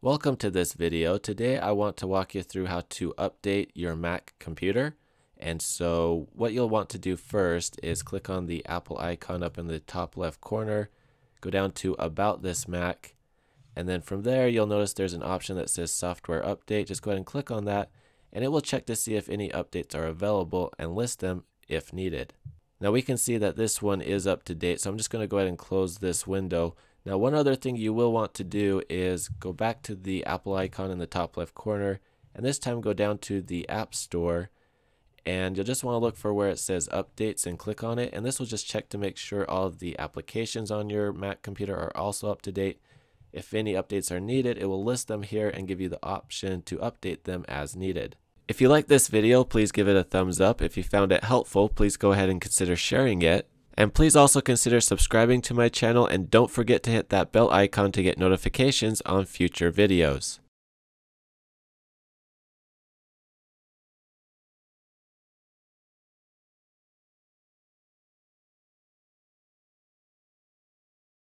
Welcome to this video. Today I want to walk you through how to update your Mac computer. And so what you'll want to do first is click on the Apple icon up in the top left corner, go down to About This Mac, and then from there you'll notice there's an option that says Software Update. Just go ahead and click on that and it will check to see if any updates are available and list them if needed. Now we can see that this one is up to date, so I'm just going to go ahead and close this window. Now, one other thing you will want to do is go back to the Apple icon in the top left corner, and this time go down to the App Store, and you'll just want to look for where it says Updates and click on it, and this will just check to make sure all of the applications on your Mac computer are also up to date. If any updates are needed, it will list them here and give you the option to update them as needed. If you like this video, please give it a thumbs up. If you found it helpful, please go ahead and consider sharing it. And please also consider subscribing to my channel, and don't forget to hit that bell icon to get notifications on future videos.